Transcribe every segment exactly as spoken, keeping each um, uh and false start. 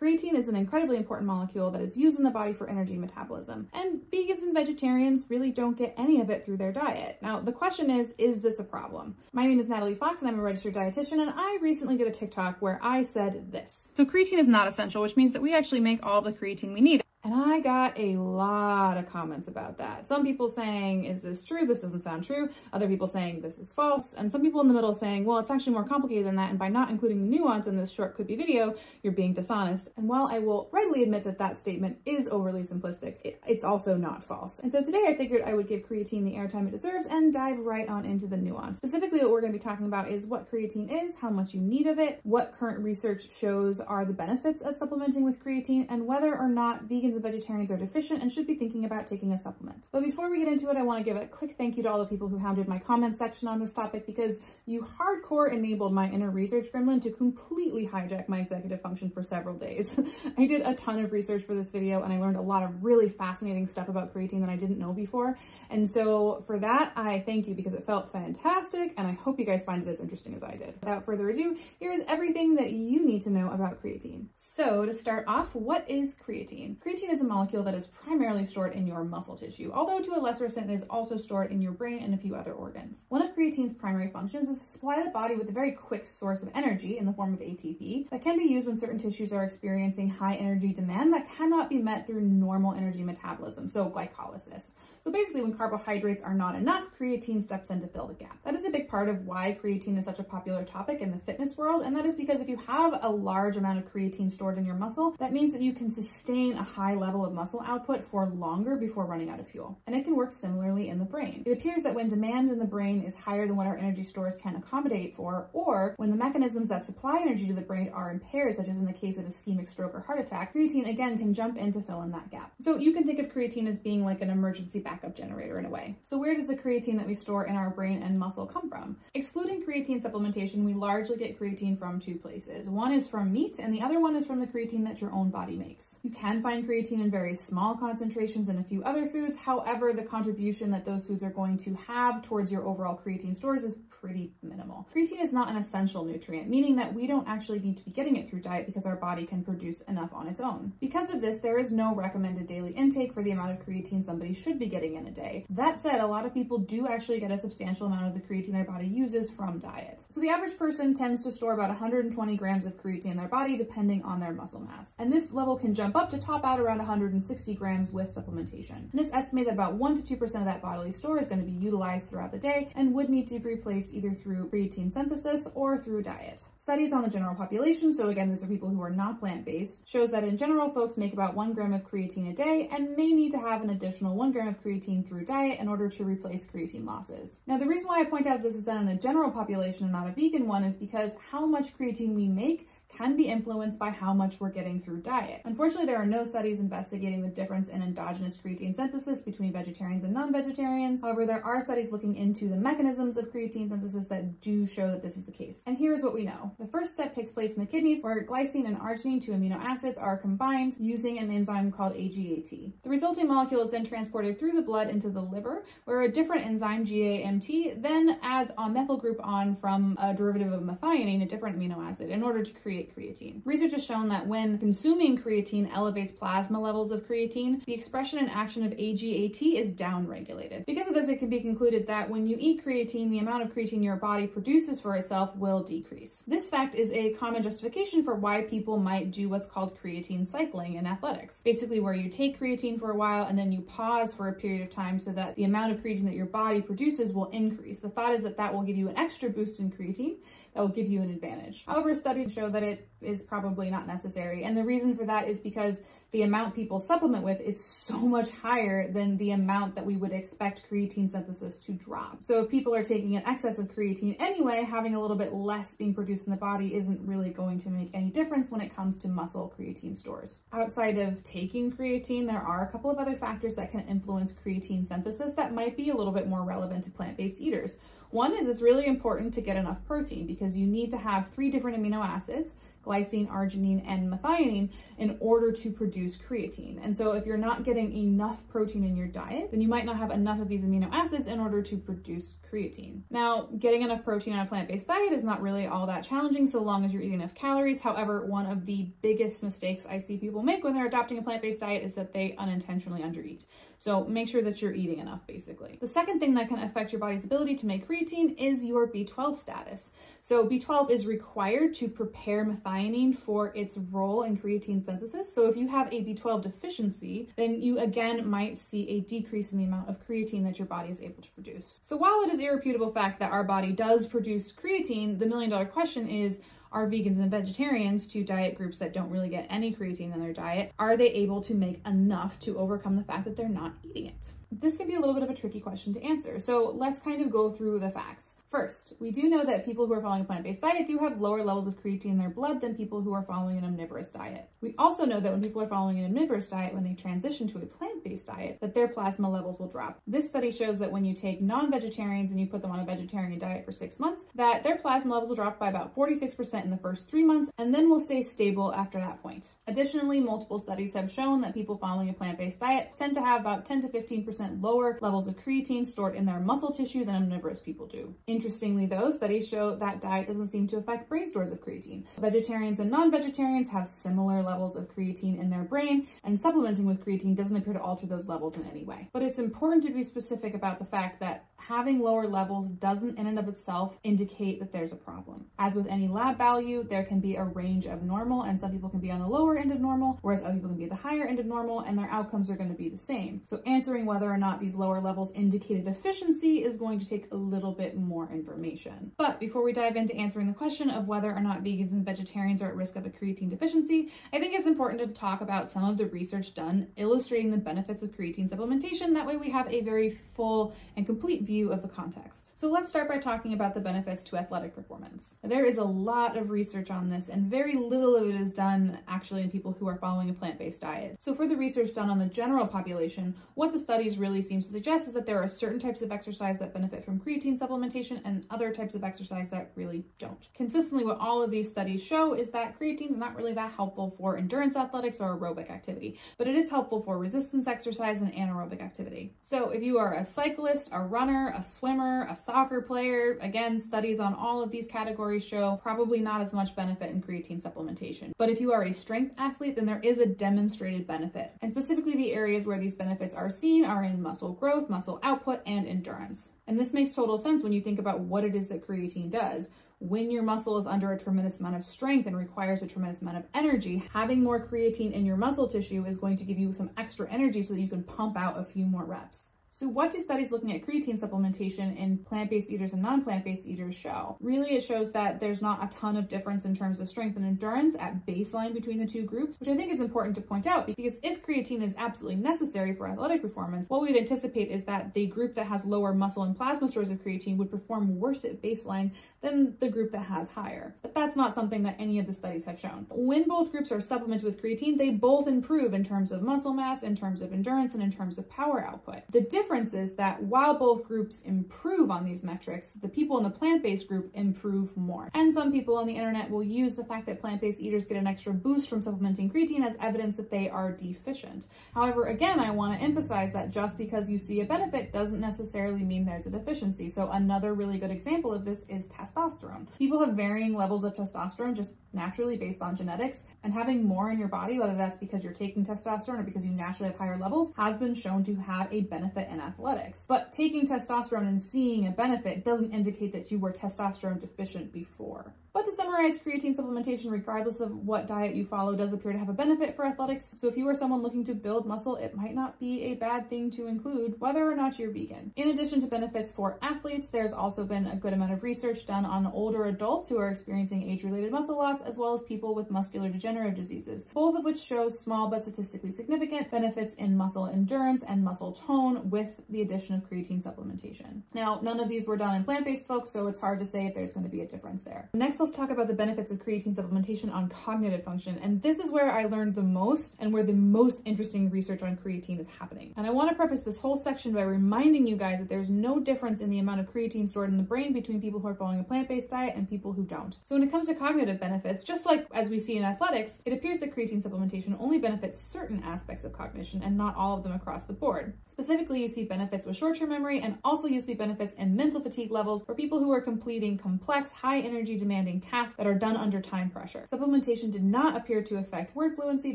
Creatine is an incredibly important molecule that is used in the body for energy metabolism, and vegans and vegetarians really don't get any of it through their diet. Now, the question is, is this a problem? My name is Natalie Fox, and I'm a registered dietitian, and I recently did a TikTok where I said this. So creatine is not essential, which means that we actually make all the creatine we need. And I got a lot of comments about that. Some people saying, is this true? This doesn't sound true. Other people saying this is false. And some people in the middle saying, well, it's actually more complicated than that. And by not including the nuance in this short could be video, you're being dishonest. And while I will readily admit that that statement is overly simplistic, it, it's also not false. And so today I figured I would give creatine the airtime it deserves and dive right on into the nuance. Specifically, what we're going to be talking about is what creatine is, how much you need of it, what current research shows are the benefits of supplementing with creatine, and whether or not vegan and vegetarians are deficient and should be thinking about taking a supplement. But before we get into it, I want to give a quick thank you to all the people who hounded my comments section on this topic, because you hardcore enabled my inner research gremlin to completely hijack my executive function for several days. I did a ton of research for this video, and I learned a lot of really fascinating stuff about creatine that I didn't know before. And so for that, I thank you, because it felt fantastic, and I hope you guys find it as interesting as I did. Without further ado, here is everything that you need to know about creatine. So to start off, what is creatine? Creatine Creatine is a molecule that is primarily stored in your muscle tissue, although to a lesser extent it is also stored in your brain and a few other organs. One of creatine's primary functions is to supply the body with a very quick source of energy in the form of A T P that can be used when certain tissues are experiencing high energy demand that cannot be met through normal energy metabolism, so glycolysis. So basically, when carbohydrates are not enough, creatine steps in to fill the gap. That is a big part of why creatine is such a popular topic in the fitness world, and that is because if you have a large amount of creatine stored in your muscle, that means that you can sustain a high level of muscle output for longer before running out of fuel. And it can work similarly in the brain. It appears that when demand in the brain is higher than what our energy stores can accommodate for, or when the mechanisms that supply energy to the brain are impaired, such as in the case of ischemic stroke or heart attack, creatine again can jump in to fill in that gap. So you can think of creatine as being like an emergency backup generator in a way. So where does the creatine that we store in our brain and muscle come from? Excluding creatine supplementation, we largely get creatine from two places. One is from meat, and the other one is from the creatine that your own body makes. You can find creatine in very small concentrations in a few other foods. However, the contribution that those foods are going to have towards your overall creatine stores is pretty minimal. Creatine is not an essential nutrient, meaning that we don't actually need to be getting it through diet because our body can produce enough on its own. Because of this, there is no recommended daily intake for the amount of creatine somebody should be getting in a day. That said, a lot of people do actually get a substantial amount of the creatine their body uses from diet. So the average person tends to store about one hundred twenty grams of creatine in their body, depending on their muscle mass. And this level can jump up to top out around one hundred sixty grams with supplementation. And it's estimated that about one to two percent of that bodily store is going to be utilized throughout the day and would need to be replaced either through creatine synthesis or through diet. Studies on the general population, so again, these are people who are not plant-based, shows that in general, folks make about one gram of creatine a day and may need to have an additional one gram of creatine through diet in order to replace creatine losses. Now, the reason why I point out this is done in a general population and not a vegan one is because how much creatine we make can be influenced by how much we're getting through diet. Unfortunately, there are no studies investigating the difference in endogenous creatine synthesis between vegetarians and non-vegetarians. However, there are studies looking into the mechanisms of creatine synthesis that do show that this is the case. And here's what we know. The first step takes place in the kidneys, where glycine and arginine, two amino acids, are combined using an enzyme called A G A T. The resulting molecule is then transported through the blood into the liver, where a different enzyme, GAMT, then adds a methyl group on from a derivative of methionine, a different amino acid, in order to create creatine. Research has shown that when consuming creatine elevates plasma levels of creatine, the expression and action of A G A T is downregulated. Because of this, it can be concluded that when you eat creatine, the amount of creatine your body produces for itself will decrease. This fact is a common justification for why people might do what's called creatine cycling in athletics, basically where you take creatine for a while and then you pause for a period of time so that the amount of creatine that your body produces will increase. The thought is that that will give you an extra boost in creatine that will give you an advantage. However, studies show that it is probably not necessary. And the reason for that is because the amount people supplement with is so much higher than the amount that we would expect creatine synthesis to drop. So if people are taking an excess of creatine anyway, having a little bit less being produced in the body isn't really going to make any difference when it comes to muscle creatine stores. Outside of taking creatine, there are a couple of other factors that can influence creatine synthesis that might be a little bit more relevant to plant-based eaters. One is it's really important to get enough protein because you need to have three different amino acids glycine, arginine, and methionine in order to produce creatine. And so if you're not getting enough protein in your diet, then you might not have enough of these amino acids in order to produce creatine. Now, getting enough protein on a plant-based diet is not really all that challenging so long as you're eating enough calories. However, one of the biggest mistakes I see people make when they're adopting a plant-based diet is that they unintentionally undereat. So make sure that you're eating enough, basically. The second thing that can affect your body's ability to make creatine is your B twelve status. So B twelve is required to prepare methionine for its role in creatine synthesis. So if you have a B twelve deficiency, then you again might see a decrease in the amount of creatine that your body is able to produce. So while it is an irrefutable fact that our body does produce creatine, the million dollar question is, are vegans and vegetarians, two diet groups that don't really get any creatine in their diet, are they able to make enough to overcome the fact that they're not eating it? This can be a little bit of a tricky question to answer, so let's kind of go through the facts. First, we do know that people who are following a plant-based diet do have lower levels of creatine in their blood than people who are following an omnivorous diet. We also know that when people are following an omnivorous diet, when they transition to a plant-based diet, that their plasma levels will drop. This study shows that when you take non-vegetarians and you put them on a vegetarian diet for six months, that their plasma levels will drop by about forty-six percent in the first three months, and then will stay stable after that point. Additionally, multiple studies have shown that people following a plant-based diet tend to have about ten to fifteen percent lower levels of creatine stored in their muscle tissue than omnivorous people do. Interestingly, though, studies show that diet doesn't seem to affect brain stores of creatine. Vegetarians and non-vegetarians have similar levels of creatine in their brain, and supplementing with creatine doesn't appear to alter those levels in any way. But it's important to be specific about the fact that having lower levels doesn't in and of itself indicate that there's a problem. As with any lab value, there can be a range of normal, and some people can be on the lower end of normal, whereas other people can be at the higher end of normal, and their outcomes are going to be the same. So answering whether or not these lower levels indicate a deficiency is going to take a little bit more information. But before we dive into answering the question of whether or not vegans and vegetarians are at risk of a creatine deficiency, I think it's important to talk about some of the research done illustrating the benefits of creatine supplementation. That way we have a very full and complete view of the context. So let's start by talking about the benefits to athletic performance. There is a lot of research on this, and very little of it is done actually in people who are following a plant-based diet. So for the research done on the general population, what the studies really seem to suggest is that there are certain types of exercise that benefit from creatine supplementation and other types of exercise that really don't. Consistently, what all of these studies show is that creatine is not really that helpful for endurance athletics or aerobic activity, but it is helpful for resistance exercise and anaerobic activity. So if you are a cyclist, a runner, a swimmer, a soccer player, again, studies on all of these categories show probably not as much benefit in creatine supplementation. But if you are a strength athlete, then there is a demonstrated benefit. And specifically the areas where these benefits are seen are in muscle growth, muscle output, and endurance. And this makes total sense when you think about what it is that creatine does. When your muscle is under a tremendous amount of strength and requires a tremendous amount of energy, having more creatine in your muscle tissue is going to give you some extra energy so that you can pump out a few more reps. So what do studies looking at creatine supplementation in plant-based eaters and non-plant-based eaters show? Really, it shows that there's not a ton of difference in terms of strength and endurance at baseline between the two groups, which I think is important to point out because if creatine is absolutely necessary for athletic performance, what we'd anticipate is that the group that has lower muscle and plasma stores of creatine would perform worse at baseline than the group that has higher. But that's not something that any of the studies have shown. When both groups are supplemented with creatine, they both improve in terms of muscle mass, in terms of endurance, and in terms of power output. The difference is that while both groups improve on these metrics, the people in the plant-based group improve more. And some people on the internet will use the fact that plant-based eaters get an extra boost from supplementing creatine as evidence that they are deficient. However, again, I want to emphasize that just because you see a benefit doesn't necessarily mean there's a deficiency. So another really good example of this is testosterone. Testosterone. People have varying levels of testosterone just naturally based on genetics, and having more in your body, whether that's because you're taking testosterone or because you naturally have higher levels, has been shown to have a benefit in athletics. But taking testosterone and seeing a benefit doesn't indicate that you were testosterone deficient before. But to summarize, creatine supplementation, regardless of what diet you follow, does appear to have a benefit for athletics. So if you are someone looking to build muscle, it might not be a bad thing to include, whether or not you're vegan. In addition to benefits for athletes, there's also been a good amount of research done on older adults who are experiencing age-related muscle loss, as well as people with muscular degenerative diseases, both of which show small but statistically significant benefits in muscle endurance and muscle tone with the addition of creatine supplementation. Now, none of these were done in plant-based folks, so it's hard to say if there's going to be a difference there. Next Next, let's talk about the benefits of creatine supplementation on cognitive function. And this is where I learned the most and where the most interesting research on creatine is happening. And I want to preface this whole section by reminding you guys that there's no difference in the amount of creatine stored in the brain between people who are following a plant-based diet and people who don't. So when it comes to cognitive benefits, just like as we see in athletics, it appears that creatine supplementation only benefits certain aspects of cognition and not all of them across the board. Specifically, you see benefits with short-term memory, and also you see benefits in mental fatigue levels for people who are completing complex, high-energy demanding tasks that are done under time pressure. Supplementation did not appear to affect word fluency,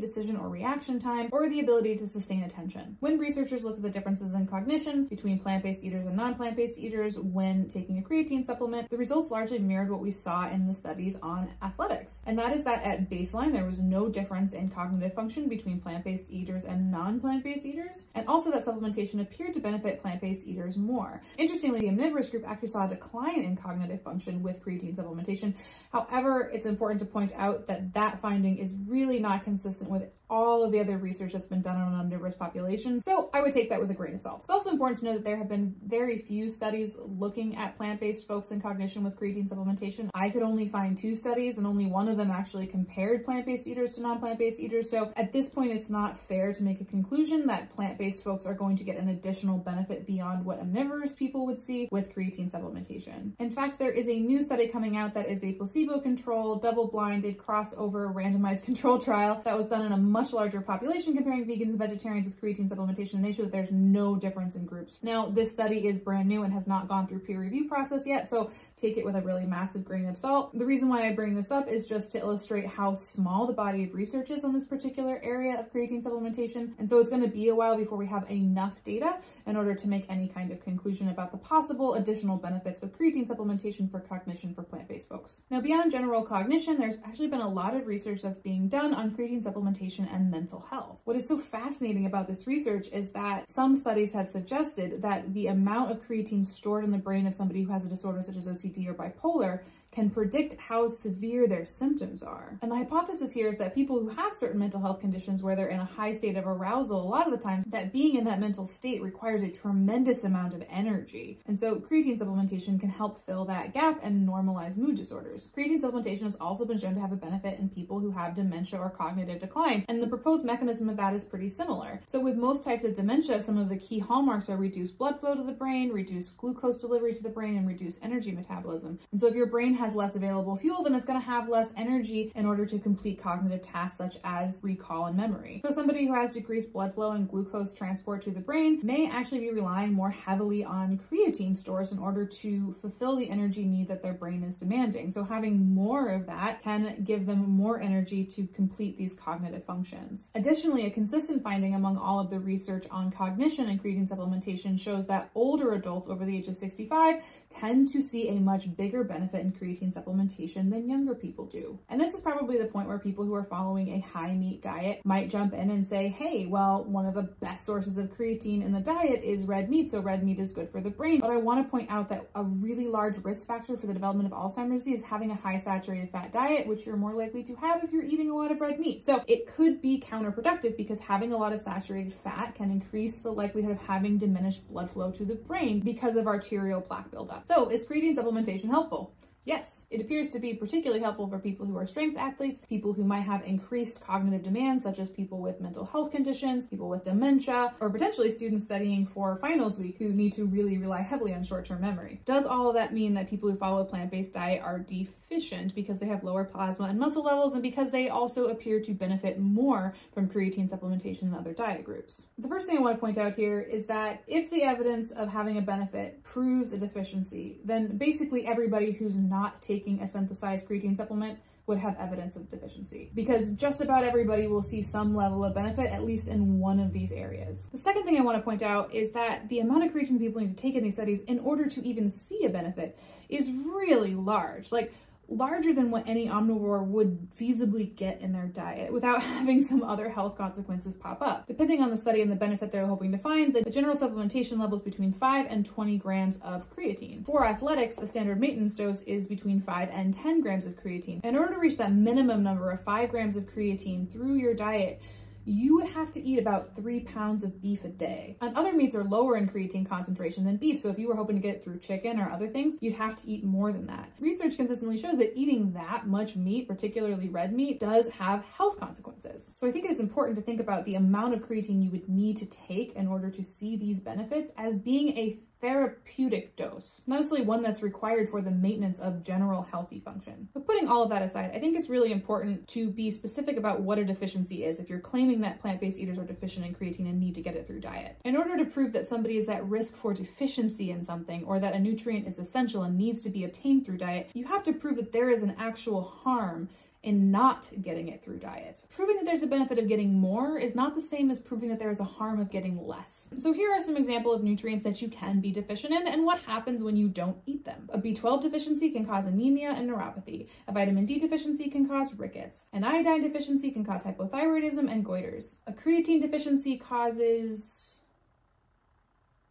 decision or reaction time, or the ability to sustain attention. When researchers looked at the differences in cognition between plant-based eaters and non-plant-based eaters when taking a creatine supplement, the results largely mirrored what we saw in the studies on athletics. And that is that at baseline, there was no difference in cognitive function between plant-based eaters and non-plant-based eaters, and also that supplementation appeared to benefit plant-based eaters more. Interestingly, the omnivorous group actually saw a decline in cognitive function with creatine supplementation. However, it's important to point out that that finding is really not consistent with all of the other research that's been done on an omnivorous population, so I would take that with a grain of salt. It's also important to know that there have been very few studies looking at plant-based folks and cognition with creatine supplementation. I could only find two studies, and only one of them actually compared plant-based eaters to non-plant-based eaters, so at this point it's not fair to make a conclusion that plant-based folks are going to get an additional benefit beyond what omnivorous people would see with creatine supplementation. In fact, there is a new study coming out that is a placebo-controlled, double-blinded, crossover, randomized control trial that was done in a much larger population comparing vegans and vegetarians with creatine supplementation, and they show that there's no difference in groups. Now, this study is brand new and has not gone through peer review process yet, so take it with a really massive grain of salt. The reason why I bring this up is just to illustrate how small the body of research is on this particular area of creatine supplementation, and so it's going to be a while before we have enough data in order to make any kind of conclusion about the possible additional benefits of creatine supplementation for cognition for plant-based folks. Now, beyond general cognition, there's actually been a lot of research that's being done on creatine supplementation and mental health. What is so fascinating about this research is that some studies have suggested that the amount of creatine stored in the brain of somebody who has a disorder such as O C D or bipolar can predict how severe their symptoms are. And the hypothesis here is that people who have certain mental health conditions where they're in a high state of arousal, a lot of the time, that being in that mental state requires a tremendous amount of energy. And so creatine supplementation can help fill that gap and normalize mood disorders. Creatine supplementation has also been shown to have a benefit in people who have dementia or cognitive decline, and the proposed mechanism of that is pretty similar. So with most types of dementia, some of the key hallmarks are reduced blood flow to the brain, reduced glucose delivery to the brain, and reduced energy metabolism. And so if your brain has less available fuel, then it's going to have less energy in order to complete cognitive tasks such as recall and memory. So somebody who has decreased blood flow and glucose transport to the brain may actually be relying more heavily on creatine stores in order to fulfill the energy need that their brain is demanding. So having more of that can give them more energy to complete these cognitive functions. Additionally, a consistent finding among all of the research on cognition and creatine supplementation shows that older adults over the age of sixty-five tend to see a much bigger benefit in creatine creatine supplementation than younger people do. And this is probably the point where people who are following a high meat diet might jump in and say, hey, well, one of the best sources of creatine in the diet is red meat, so red meat is good for the brain. But I want to point out that a really large risk factor for the development of Alzheimer's disease is having a high saturated fat diet, which you're more likely to have if you're eating a lot of red meat. So it could be counterproductive because having a lot of saturated fat can increase the likelihood of having diminished blood flow to the brain because of arterial plaque buildup. So is creatine supplementation helpful? Yes, it appears to be particularly helpful for people who are strength athletes, people who might have increased cognitive demands, such as people with mental health conditions, people with dementia, or potentially students studying for finals week who need to really rely heavily on short-term memory. Does all of that mean that people who follow a plant-based diet are deficient because they have lower plasma and muscle levels and because they also appear to benefit more from creatine supplementation than other diet groups? The first thing I want to point out here is that if the evidence of having a benefit proves a deficiency, then basically everybody who's not not taking a synthesized creatine supplement would have evidence of deficiency, because just about everybody will see some level of benefit, at least in one of these areas. The second thing I want to point out is that the amount of creatine people need to take in these studies in order to even see a benefit is really large. Like, larger than what any omnivore would feasibly get in their diet without having some other health consequences pop up. Depending on the study and the benefit they're hoping to find, the general supplementation level is between five and twenty grams of creatine. For athletics, the standard maintenance dose is between five and ten grams of creatine. In order to reach that minimum number of five grams of creatine through your diet, you would have to eat about three pounds of beef a day. And other meats are lower in creatine concentration than beef, so if you were hoping to get it through chicken or other things, you'd have to eat more than that. Research consistently shows that eating that much meat, particularly red meat, does have health consequences. So I think it's important to think about the amount of creatine you would need to take in order to see these benefits as being a therapeutic dose, not necessarily one that's required for the maintenance of general healthy function. But putting all of that aside, I think it's really important to be specific about what a deficiency is if you're claiming that plant-based eaters are deficient in creatine and need to get it through diet. In order to prove that somebody is at risk for deficiency in something, or that a nutrient is essential and needs to be obtained through diet, you have to prove that there is an actual harm in not getting it through diet. Proving that there's a benefit of getting more is not the same as proving that there is a harm of getting less. So here are some examples of nutrients that you can be deficient in and what happens when you don't eat them. A B twelve deficiency can cause anemia and neuropathy. A vitamin D deficiency can cause rickets. An iodine deficiency can cause hypothyroidism and goiters. A creatine deficiency causes...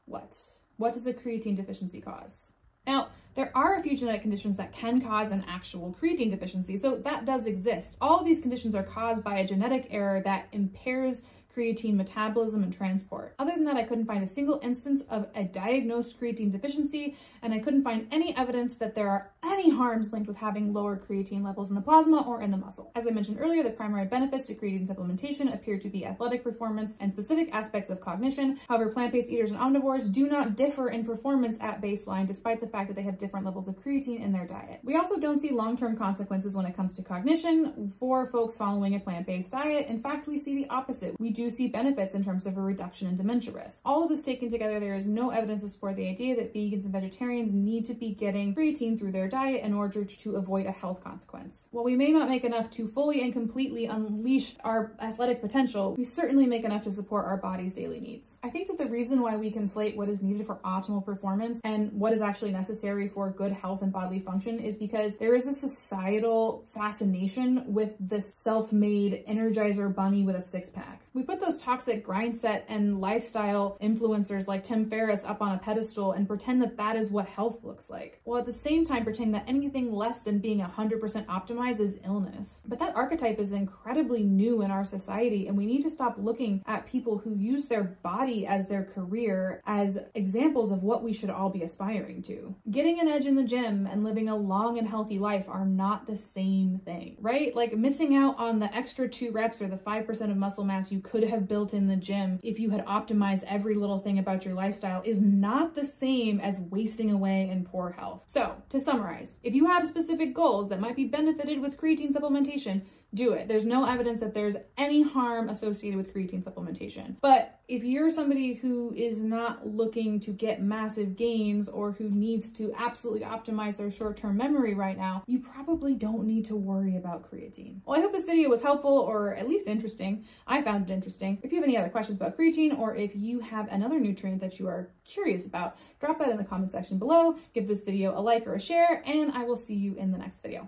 what? What does a creatine deficiency cause? Now, there are a few genetic conditions that can cause an actual creatine deficiency, so that does exist. All of these conditions are caused by a genetic error that impairs creatine metabolism and transport. Other than that, I couldn't find a single instance of a diagnosed creatine deficiency, and I couldn't find any evidence that there are any harms linked with having lower creatine levels in the plasma or in the muscle. As I mentioned earlier, the primary benefits to creatine supplementation appear to be athletic performance and specific aspects of cognition. However, plant-based eaters and omnivores do not differ in performance at baseline, despite the fact that they have different levels of creatine in their diet. We also don't see long-term consequences when it comes to cognition for folks following a plant-based diet. In fact, we see the opposite. We do see benefits in terms of a reduction in dementia risk. All of this taken together, there is no evidence to support the idea that vegans and vegetarians need to be getting creatine through their diet in order to avoid a health consequence. While we may not make enough to fully and completely unleash our athletic potential, we certainly make enough to support our body's daily needs. I think that the reason why we conflate what is needed for optimal performance and what is actually necessary for good health and bodily function is because there is a societal fascination with the self-made Energizer bunny with a six-pack. We put those toxic grind set and lifestyle influencers like Tim Ferriss up on a pedestal and pretend that that is what health looks like, while at the same time pretend that anything less than being one hundred percent optimized is illness. But that archetype is incredibly new in our society, and we need to stop looking at people who use their body as their career as examples of what we should all be aspiring to. Getting an edge in the gym and living a long and healthy life are not the same thing, right? Like missing out on the extra two reps or the five percent of muscle mass you could have built in the gym if you had optimized every little thing about your lifestyle is not the same as wasting away in poor health. So to summarize, if you have specific goals that might be benefited with creatine supplementation, do it. There's no evidence that there's any harm associated with creatine supplementation. But if you're somebody who is not looking to get massive gains or who needs to absolutely optimize their short-term memory right now, you probably don't need to worry about creatine. Well, I hope this video was helpful or at least interesting. I found it interesting. If you have any other questions about creatine or if you have another nutrient that you are curious about, drop that in the comment section below. Give this video a like or a share, and I will see you in the next video.